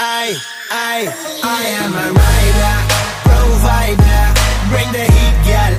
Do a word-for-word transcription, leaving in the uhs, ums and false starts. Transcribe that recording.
I, I, I am a rider.